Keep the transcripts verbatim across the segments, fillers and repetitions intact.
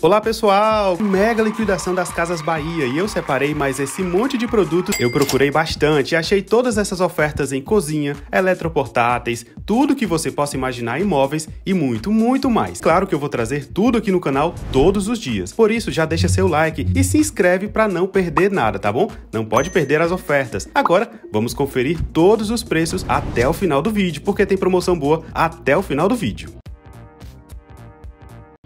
Olá pessoal, mega liquidação das Casas Bahia e eu separei mais esse monte de produtos. Eu procurei bastante e achei todas essas ofertas em cozinha, eletroportáteis, tudo que você possa imaginar em móveis e muito, muito mais. Claro que eu vou trazer tudo aqui no canal todos os dias, por isso já deixa seu like e se inscreve para não perder nada, tá bom? Não pode perder as ofertas. Agora vamos conferir todos os preços até o final do vídeo, porque tem promoção boa até o final do vídeo.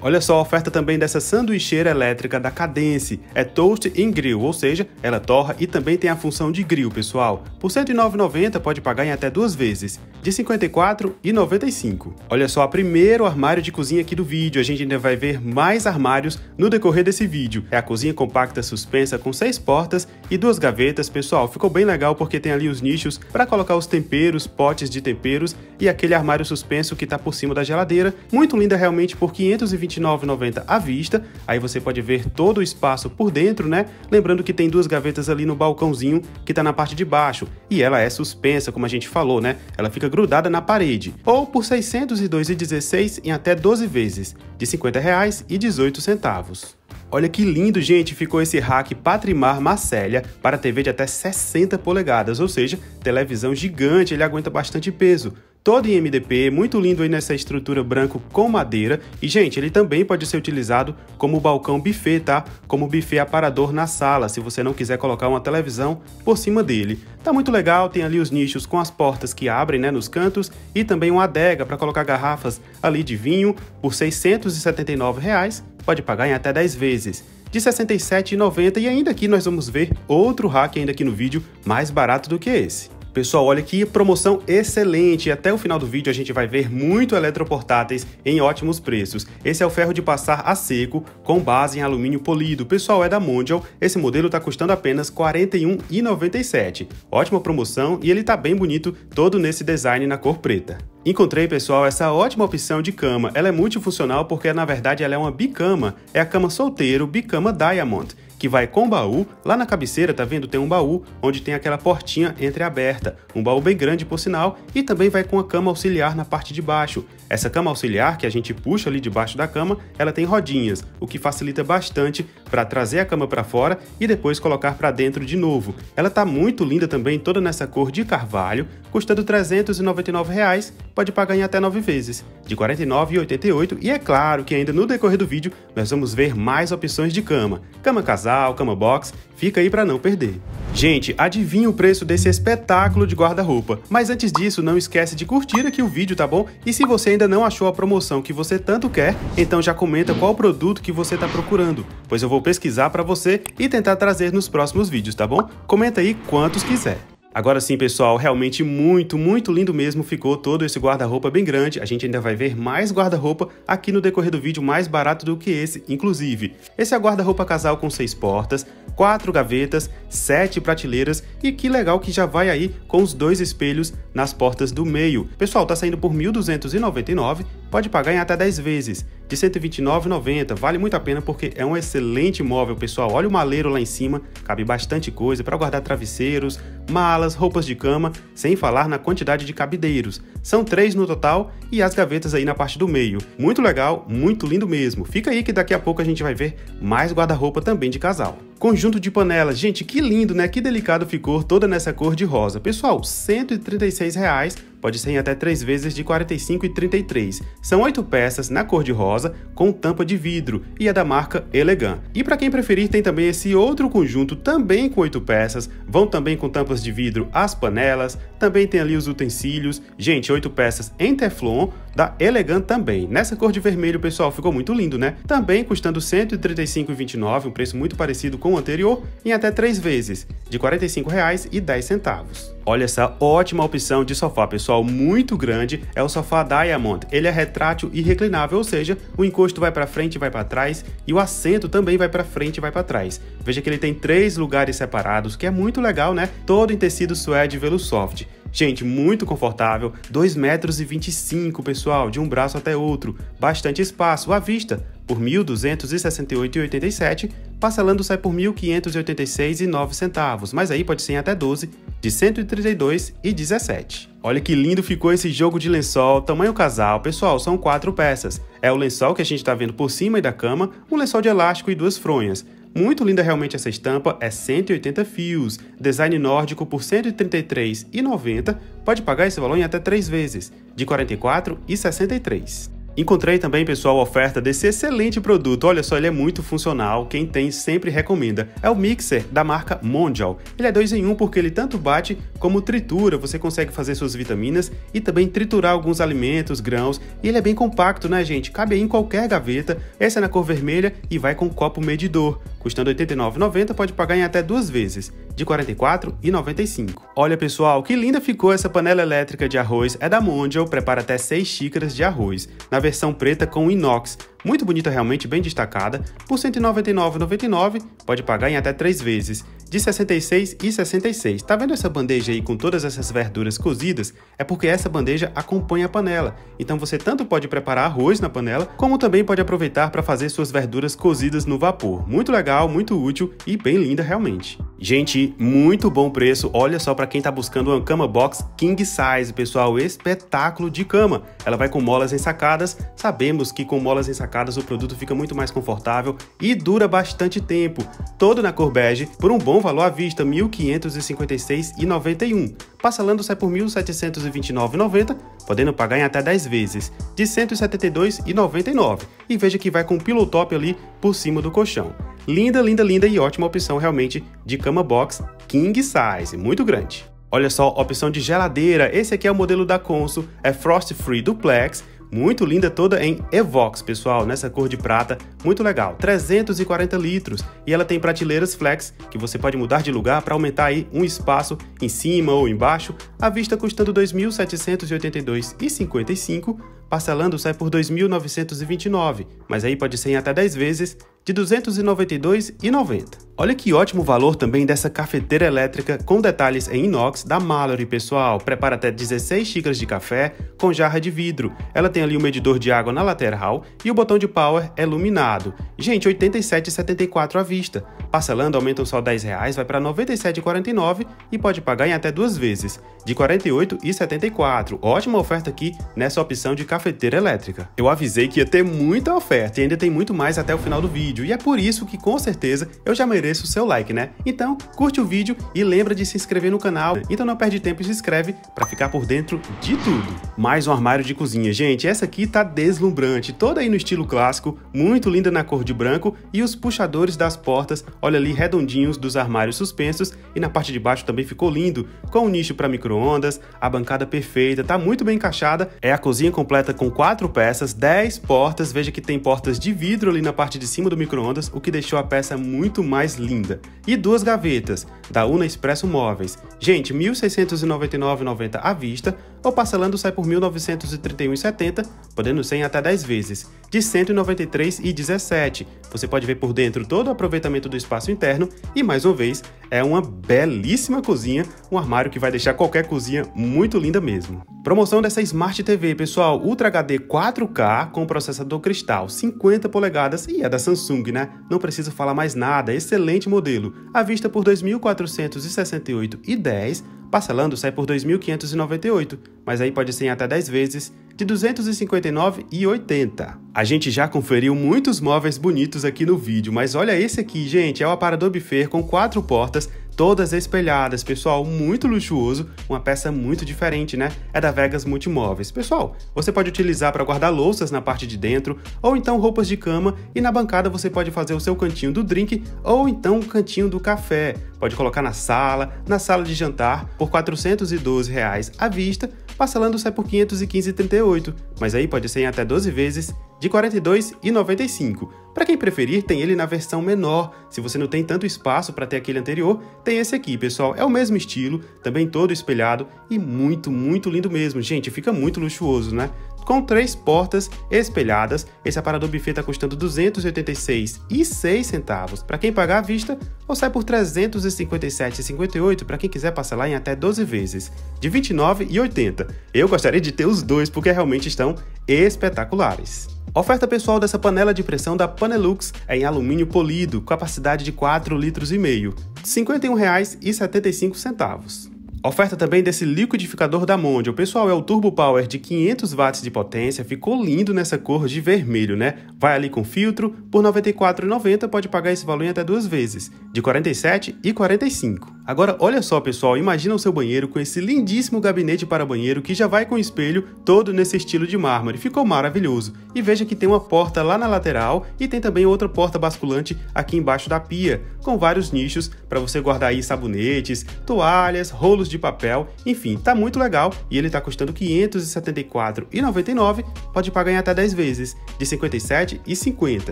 Olha só a oferta também dessa sanduicheira elétrica da Cadence, é Toast in Grill, ou seja, ela torra e também tem a função de grill, pessoal. Por cento e nove reais e noventa centavos pode pagar em até duas vezes, de cinquenta e quatro reais e noventa e cinco centavos. Olha só o primeiro armário de cozinha aqui do vídeo, a gente ainda vai ver mais armários no decorrer desse vídeo. É a cozinha compacta suspensa com seis portas e duas gavetas, pessoal, ficou bem legal porque tem ali os nichos para colocar os temperos, potes de temperos e aquele armário suspenso que está por cima da geladeira, muito linda realmente por quinhentos e vinte e nove reais e noventa centavos à vista. Aí você pode ver todo o espaço por dentro, né? Lembrando que tem duas gavetas ali no balcãozinho que tá na parte de baixo e ela é suspensa, como a gente falou, né? Ela fica grudada na parede. Ou por seiscentos e dois reais e dezesseis centavos em até doze vezes, de cinquenta reais e dezoito centavos. Olha que lindo, gente, ficou esse rack Patrimar Marcélia para T V de até sessenta polegadas, ou seja, televisão gigante, ele aguenta bastante peso. Todo em M D P, muito lindo aí nessa estrutura branco com madeira. E, gente, ele também pode ser utilizado como balcão buffet, tá? Como buffet aparador na sala, se você não quiser colocar uma televisão por cima dele. Tá muito legal, tem ali os nichos com as portas que abrem, né, nos cantos. E também uma adega para colocar garrafas ali de vinho por seiscentos e setenta e nove reais. Pode pagar em até dez vezes, de sessenta e sete reais e noventa centavos. E ainda aqui nós vamos ver outro rack ainda aqui no vídeo mais barato do que esse. Pessoal, olha que promoção excelente! Até o final do vídeo a gente vai ver muito eletroportáteis em ótimos preços. Esse é o ferro de passar a seco com base em alumínio polido. Pessoal, é da Mondial. Esse modelo está custando apenas quarenta e um reais e noventa e sete centavos. Ótima promoção e ele tá bem bonito, todo nesse design na cor preta. Encontrei, pessoal, essa ótima opção de cama. Ela é multifuncional porque, na verdade, ela é uma bicama. É a cama solteiro bicama Diamond, que vai com baú. Lá na cabeceira, tá vendo? Tem um baú onde tem aquela portinha entreaberta, um baú bem grande por sinal, e também vai com a cama auxiliar na parte de baixo. Essa cama auxiliar que a gente puxa ali debaixo da cama, ela tem rodinhas, o que facilita bastante para trazer a cama para fora e depois colocar para dentro de novo. Ela tá muito linda também, toda nessa cor de carvalho, custando trezentos e noventa e nove reais, pode pagar em até nove vezes, de quarenta e nove reais e oitenta e oito centavos. E é claro que ainda no decorrer do vídeo nós vamos ver mais opções de cama, cama casal, cama box, fica aí para não perder. Gente, adivinha o preço desse espetáculo de guarda-roupa. Mas antes disso, não esquece de curtir aqui o vídeo, tá bom? E se você ainda não achou a promoção que você tanto quer, então já comenta qual produto que você tá procurando, pois eu vou pesquisar para você e tentar trazer nos próximos vídeos, tá bom? Comenta aí quantos quiser. Agora sim, pessoal, realmente muito, muito lindo mesmo ficou todo esse guarda-roupa bem grande. A gente ainda vai ver mais guarda-roupa aqui no decorrer do vídeo, mais barato do que esse, inclusive. Esse é guarda-roupa casal com seis portas, quatro gavetas, sete prateleiras e que legal que já vai aí com os dois espelhos nas portas do meio. Pessoal, tá saindo por mil duzentos e noventa e nove reais, pode pagar em até dez vezes, de cento e vinte e nove reais e noventa centavos. Vale muito a pena porque é um excelente móvel, pessoal. Olha o maleiro lá em cima, cabe bastante coisa para guardar travesseiros, malas, roupas de cama, sem falar na quantidade de cabideiros. São três no total e as gavetas aí na parte do meio. Muito legal, muito lindo mesmo. Fica aí que daqui a pouco a gente vai ver mais guarda-roupa também de casal. Conjunto de panelas, gente, que lindo, né? Que delicado ficou, toda nessa cor de rosa. Pessoal, cento e trinta e seis reais, pode ser em até três vezes, de quarenta e cinco reais e trinta e três centavos. São oito peças na cor de rosa, com tampa de vidro, e é da marca Elegant. E para quem preferir, tem também esse outro conjunto, também com oito peças, vão também com tampas de vidro as panelas, também tem ali os utensílios. Gente, oito peças em teflon, da Elegant também. Nessa cor de vermelho, pessoal, ficou muito lindo, né? Também custando cento e trinta e cinco reais e vinte e nove centavos, um preço muito parecido com o anterior, em até três vezes, de quarenta e cinco reais e dez centavos. Olha essa ótima opção de sofá, pessoal, muito grande, é o sofá Diamond. Ele é retrátil e reclinável, ou seja, o encosto vai para frente e vai para trás e o assento também vai para frente e vai para trás. Veja que ele tem três lugares separados, que é muito legal, né? Todo em tecido suede Velusoft. Gente, muito confortável, dois metros e vinte e cinco, pessoal, de um braço até outro, bastante espaço, à vista, por mil duzentos e sessenta e oito reais e oitenta e sete centavos, parcelando sai por mil quinhentos e oitenta e seis reais e nove centavos, mas aí pode ser em até doze de cento e trinta e dois e dezessete. Olha que lindo ficou esse jogo de lençol, tamanho casal. Pessoal, são quatro peças. É o lençol que a gente está vendo por cima da cama, um lençol de elástico e duas fronhas. Muito linda realmente essa estampa, é cento e oitenta fios, design nórdico por cento e trinta e três reais e noventa centavos, pode pagar esse valor em até três vezes, de quarenta e quatro reais e sessenta e três centavos. Encontrei também, pessoal, a oferta desse excelente produto. Olha só, ele é muito funcional, quem tem sempre recomenda. É o mixer da marca Mondial. Ele é dois em um porque ele tanto bate como tritura, você consegue fazer suas vitaminas e também triturar alguns alimentos, grãos. E ele é bem compacto, né, gente? Cabe aí em qualquer gaveta. Essa é na cor vermelha e vai com copo medidor. Custando oitenta e nove reais e noventa centavos, pode pagar em até duas vezes, de quarenta e quatro reais e noventa e cinco centavos. Olha, pessoal, que linda ficou essa panela elétrica de arroz. É da Mondial, prepara até seis xícaras de arroz. Na versão preta com inox. Muito bonita realmente, bem destacada. Por cento e noventa e nove reais e noventa e nove centavos, pode pagar em até três vezes, de sessenta e seis reais e sessenta e seis centavos. Tá vendo essa bandeja aí com todas essas verduras cozidas? É porque essa bandeja acompanha a panela. Então você tanto pode preparar arroz na panela, como também pode aproveitar para fazer suas verduras cozidas no vapor. Muito legal, muito útil e bem linda realmente. Gente, muito bom preço. Olha só para quem tá buscando uma cama box king size, pessoal, espetáculo de cama. Ela vai com molas ensacadas. Sabemos que com molas ensacadas o produto fica muito mais confortável e dura bastante tempo, todo na cor bege, por um bom valor à vista, mil quinhentos e cinquenta e seis reais e noventa e um centavos, parcelando sai por mil setecentos e vinte e nove reais e noventa centavos, podendo pagar em até dez vezes, de cento e setenta e dois reais e noventa e nove centavos, e veja que vai com um pillow top ali por cima do colchão. Linda, linda, linda e ótima opção realmente de cama box king size, muito grande. Olha só, opção de geladeira, esse aqui é o modelo da Consul, é Frost Free Duplex. Muito linda, toda em Evox, pessoal, nessa cor de prata, muito legal, trezentos e quarenta litros, e ela tem prateleiras flex, que você pode mudar de lugar para aumentar aí um espaço em cima ou embaixo, à vista custando dois mil setecentos e oitenta e dois reais e cinquenta e cinco centavos, parcelando sai por dois mil novecentos e vinte e nove reais, mas aí pode ser em até dez vezes, de duzentos e noventa e dois reais e noventa centavos. Olha que ótimo valor também dessa cafeteira elétrica com detalhes em inox da Mallory, pessoal. Prepara até dezesseis xícaras de café com jarra de vidro. Ela tem ali um medidor de água na lateral e o botão de power é iluminado. Gente, oitenta e sete reais e setenta e quatro centavos à vista. Parcelando, aumentam só dez reais, vai para noventa e sete reais e quarenta e nove centavos e pode pagar em até duas vezes, de quarenta e oito reais e setenta e quatro centavos. Ótima oferta aqui nessa opção de cafeteira elétrica. Eu avisei que ia ter muita oferta e ainda tem muito mais até o final do vídeo. E é por isso que, com certeza, eu já mereço o seu like, né? Então, curte o vídeo e lembra de se inscrever no canal. Então não perde tempo e se inscreve para ficar por dentro de tudo. Mais um armário de cozinha. Gente, essa aqui tá deslumbrante. Toda aí no estilo clássico, muito linda na cor de branco. E os puxadores das portas, olha ali, redondinhos dos armários suspensos. E na parte de baixo também ficou lindo, com um nicho para micro-ondas, a bancada perfeita, tá muito bem encaixada. É a cozinha completa com quatro peças, dez portas. Veja que tem portas de vidro ali na parte de cima do micro microondas, o que deixou a peça muito mais linda. E duas gavetas, da Una Expresso Móveis. Gente, mil seiscentos e noventa e nove reais e noventa centavos à vista, ou parcelando sai por mil novecentos e trinta e um reais e setenta centavos, podendo ser em até dez vezes, de cento e noventa e três reais e dezessete centavos. Você pode ver por dentro todo o aproveitamento do espaço interno e, mais uma vez, é uma belíssima cozinha, um armário que vai deixar qualquer cozinha muito linda mesmo. Promoção dessa Smart T V, pessoal, Ultra H D quatro K com processador cristal, cinquenta polegadas e é da Samsung, né? Não preciso falar mais nada, excelente modelo. À vista por dois mil quatrocentos e sessenta e oito reais e dez centavos, parcelando sai por dois mil quinhentos e noventa e oito reais, mas aí pode ser em até dez vezes, de duzentos e cinquenta e nove reais e oitenta centavos. A gente já conferiu muitos móveis bonitos aqui no vídeo, mas olha esse aqui, gente, é o aparador buffet com quatro portas, todas espelhadas, pessoal, muito luxuoso, uma peça muito diferente, né? É da Vegas Multimóveis. Pessoal, você pode utilizar para guardar louças na parte de dentro, ou então roupas de cama, e na bancada você pode fazer o seu cantinho do drink, ou então o cantinho do café. Pode colocar na sala, na sala de jantar, por quatrocentos e doze reais à vista, parcelando sai por quinhentos e quinze reais e trinta e oito centavos, mas aí pode ser em até doze vezes, de quarenta e dois reais e noventa e cinco centavos. Para quem preferir, tem ele na versão menor. Se você não tem tanto espaço para ter aquele anterior, tem esse aqui, pessoal. É o mesmo estilo, também todo espelhado e muito, muito lindo mesmo. Gente, fica muito luxuoso, né? Com três portas espelhadas, esse aparador buffet está custando duzentos e oitenta e seis reais e seis centavos para quem pagar à vista, ou sai por trezentos e cinquenta e sete reais e cinquenta e oito centavos para quem quiser parcelar em até doze vezes, de vinte e nove reais e oitenta centavos. Eu gostaria de ter os dois porque realmente estão espetaculares. Oferta, pessoal, dessa panela de pressão da Panelux é em alumínio polido, capacidade de quatro litros e meio, cinquenta e um reais e setenta e cinco centavos. Oferta também desse liquidificador da Mondial. Pessoal, é o Turbo Power de quinhentos watts de potência. Ficou lindo nessa cor de vermelho, né? Vai ali com filtro. Por noventa e quatro reais e noventa centavos pode pagar esse valor em até duas vezes, de quarenta e sete reais e quarenta e cinco centavos. Agora, olha só, pessoal. Imagina o seu banheiro com esse lindíssimo gabinete para banheiro que já vai com espelho todo nesse estilo de mármore. Ficou maravilhoso. E veja que tem uma porta lá na lateral e tem também outra porta basculante aqui embaixo da pia, com vários nichos para você guardar aí sabonetes, toalhas, rolos de papel, enfim, tá muito legal e ele tá custando quinhentos e setenta e quatro reais e noventa e nove centavos, pode pagar em até dez vezes, de cinquenta e sete reais e cinquenta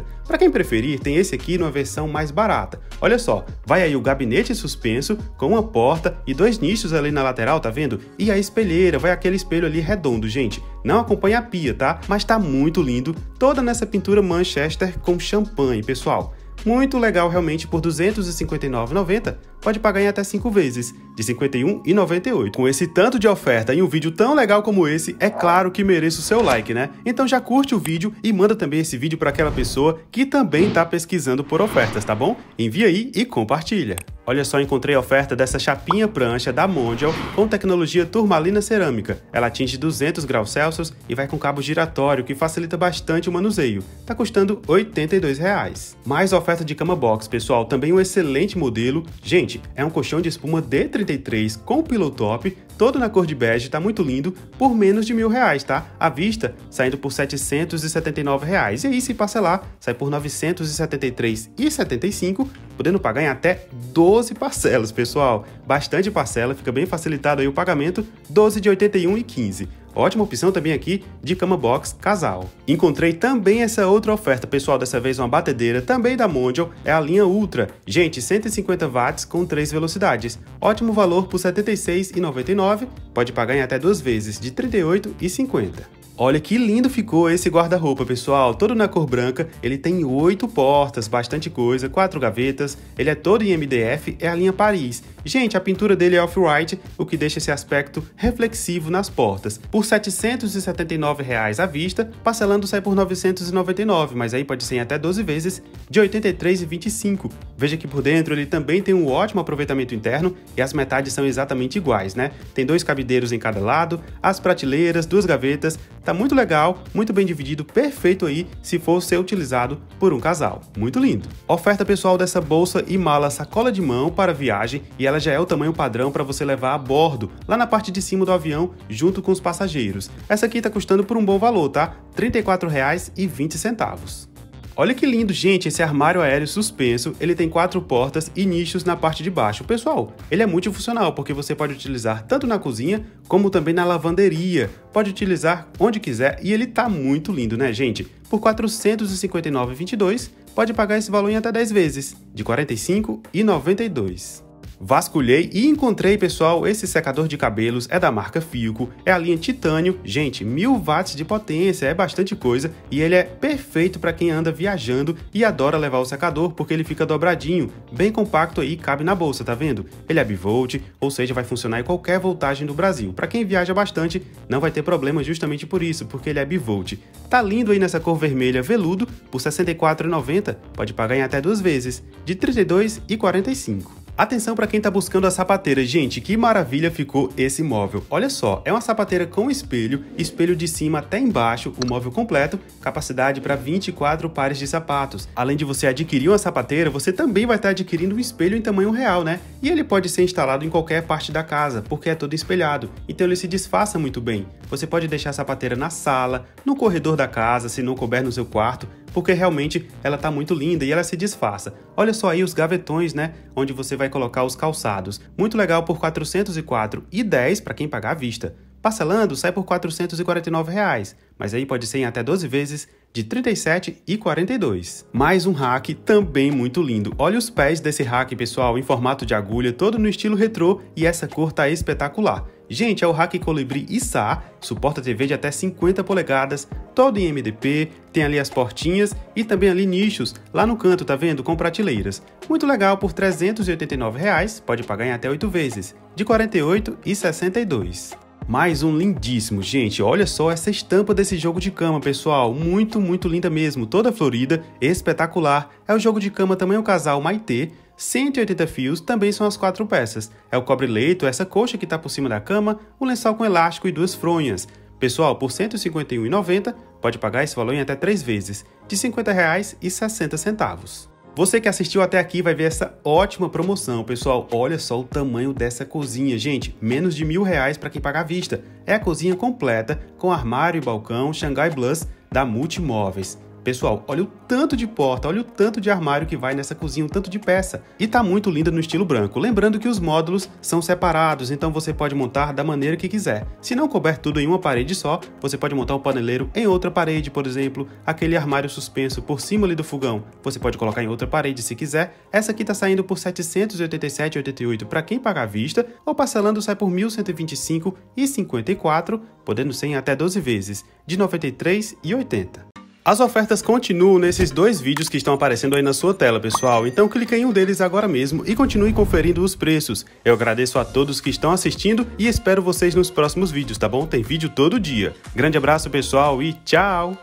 centavos. Para quem preferir, tem esse aqui numa versão mais barata. Olha só, vai aí o gabinete suspenso com uma porta e dois nichos ali na lateral, tá vendo? E a espelheira, vai aquele espelho ali redondo, gente. Não acompanha a pia, tá? Mas tá muito lindo, toda nessa pintura Manchester com champanhe, pessoal. Muito legal realmente, por duzentos e cinquenta e nove reais e noventa centavos, pode pagar em até cinco vezes, de cinquenta e um reais e noventa e oito centavos. Com esse tanto de oferta em um vídeo tão legal como esse, é claro que merece o seu like, né? Então já curte o vídeo e manda também esse vídeo para aquela pessoa que também tá pesquisando por ofertas, tá bom? Envia aí e compartilha. Olha só, encontrei a oferta dessa chapinha prancha da Mondial com tecnologia turmalina cerâmica. Ela atinge duzentos graus Celsius e vai com cabo giratório, que facilita bastante o manuseio. Tá custando oitenta e dois reais. Mais oferta de cama box, pessoal, também um excelente modelo. Gente, é um colchão de espuma D trinta e três com pillow top, todo na cor de bege, tá muito lindo, por menos de mil reais, tá? À vista, saindo por setecentos e setenta e nove reais. E aí, se parcelar, sai por novecentos e setenta e três reais e setenta e cinco centavos, podendo pagar em até doze parcelas, pessoal. Bastante parcela, fica bem facilitado aí o pagamento, doze de oitenta e um reais e quinze centavos. Ótima opção também aqui de cama box casal. Encontrei também essa outra oferta, pessoal, dessa vez uma batedeira também da Mondial, é a linha Ultra. Gente, cento e cinquenta watts com três velocidades. Ótimo valor por setenta e seis reais e noventa e nove centavos, pode pagar em até duas vezes, de trinta e oito reais e cinquenta centavos. Olha que lindo ficou esse guarda-roupa, pessoal, todo na cor branca, ele tem oito portas, bastante coisa, quatro gavetas, ele é todo em M D F, é a linha Paris. Gente, a pintura dele é off-white, o que deixa esse aspecto reflexivo nas portas. Por setecentos e setenta e nove reais à vista, parcelando sai por novecentos e noventa e nove reais, mas aí pode ser em até doze vezes, de oitenta e três reais e vinte e cinco centavos. Veja que por dentro ele também tem um ótimo aproveitamento interno e as metades são exatamente iguais, né? Tem dois cabideiros em cada lado, as prateleiras, duas gavetas. Tá muito legal, muito bem dividido, perfeito aí se for ser utilizado por um casal. Muito lindo. Oferta, pessoal, dessa bolsa e mala sacola de mão para viagem, e ela já é o tamanho padrão para você levar a bordo, lá na parte de cima do avião, junto com os passageiros. Essa aqui tá custando por um bom valor, tá? trinta e quatro reais e vinte centavos. Olha que lindo, gente, esse armário aéreo suspenso, ele tem quatro portas e nichos na parte de baixo. Pessoal, ele é multifuncional, porque você pode utilizar tanto na cozinha, como também na lavanderia. Pode utilizar onde quiser e ele tá muito lindo, né, gente? Por quatrocentos e cinquenta e nove reais e vinte e dois centavos, pode pagar esse valor em até dez vezes, de quarenta e cinco reais e noventa e dois centavos. Vasculhei e encontrei, pessoal, esse secador de cabelos, é da marca Fioco, é a linha Titânio, gente, mil watts de potência, é bastante coisa e ele é perfeito para quem anda viajando e adora levar o secador, porque ele fica dobradinho, bem compacto aí, cabe na bolsa, tá vendo? Ele é bivolt, ou seja, vai funcionar em qualquer voltagem do Brasil. Para quem viaja bastante, não vai ter problema justamente por isso, porque ele é bivolt. Tá lindo aí nessa cor vermelha veludo, por sessenta e quatro reais e noventa centavos, pode pagar em até duas vezes, de trinta e dois reais e quarenta e cinco centavos. Atenção para quem tá buscando a sapateira, gente, que maravilha ficou esse móvel. Olha só, é uma sapateira com espelho, espelho de cima até embaixo, o móvel completo, capacidade para vinte e quatro pares de sapatos. Além de você adquirir uma sapateira, você também vai estar adquirindo um espelho em tamanho real, né? E ele pode ser instalado em qualquer parte da casa, porque é todo espelhado, então ele se disfarça muito bem. Você pode deixar a sapateira na sala, no corredor da casa, se não couber no seu quarto, porque realmente ela tá muito linda e ela se disfarça. Olha só aí os gavetões, né? Onde você vai colocar os calçados. Muito legal, por quatrocentos e quatro reais e dez centavos para quem pagar à vista. Parcelando, sai por quatrocentos e quarenta e nove reais, mas aí pode ser em até doze vezes, de trinta e sete reais e quarenta e dois centavos. Mais um rack também muito lindo. Olha os pés desse rack, pessoal, em formato de agulha, todo no estilo retrô, e essa cor tá espetacular. Gente, é o rack Colibri I S A, suporta T V de até cinquenta polegadas, todo em M D P, tem ali as portinhas e também ali nichos, lá no canto, tá vendo? Com prateleiras. Muito legal, por trezentos e oitenta e nove reais, pode pagar em até oito vezes, de quarenta e oito reais e sessenta e dois centavos. Mais um lindíssimo, gente, olha só essa estampa desse jogo de cama, pessoal, muito, muito linda mesmo, toda florida, espetacular. É o jogo de cama tamanho casal Maitê, cento e oitenta fios, também são as quatro peças. É o cobre-leito, essa coxa que tá por cima da cama, o lençol com elástico e duas fronhas. Pessoal, por cento e cinquenta e um reais e noventa centavos, pode pagar esse valor em até três vezes, de cinquenta reais e sessenta centavos. Você que assistiu até aqui vai ver essa ótima promoção, pessoal. Olha só o tamanho dessa cozinha, gente. Menos de mil reais para quem pagar à vista. É a cozinha completa, com armário e balcão Shanghai Plus da Multimóveis. Pessoal, olha o tanto de porta, olha o tanto de armário que vai nessa cozinha, o tanto de peça. E tá muito linda no estilo branco. Lembrando que os módulos são separados, então você pode montar da maneira que quiser. Se não couber tudo em uma parede só, você pode montar um paneleiro em outra parede, por exemplo, aquele armário suspenso por cima ali do fogão. Você pode colocar em outra parede se quiser. Essa aqui tá saindo por setecentos e oitenta e sete reais e oitenta e oito centavos para quem pagar à vista, ou parcelando sai por mil cento e vinte e cinco reais e cinquenta e quatro centavos, podendo ser em até doze vezes, de noventa e três reais e oitenta centavos. As ofertas continuam nesses dois vídeos que estão aparecendo aí na sua tela, pessoal, então clica em um deles agora mesmo e continue conferindo os preços. Eu agradeço a todos que estão assistindo e espero vocês nos próximos vídeos, tá bom? Tem vídeo todo dia. Grande abraço, pessoal, e tchau!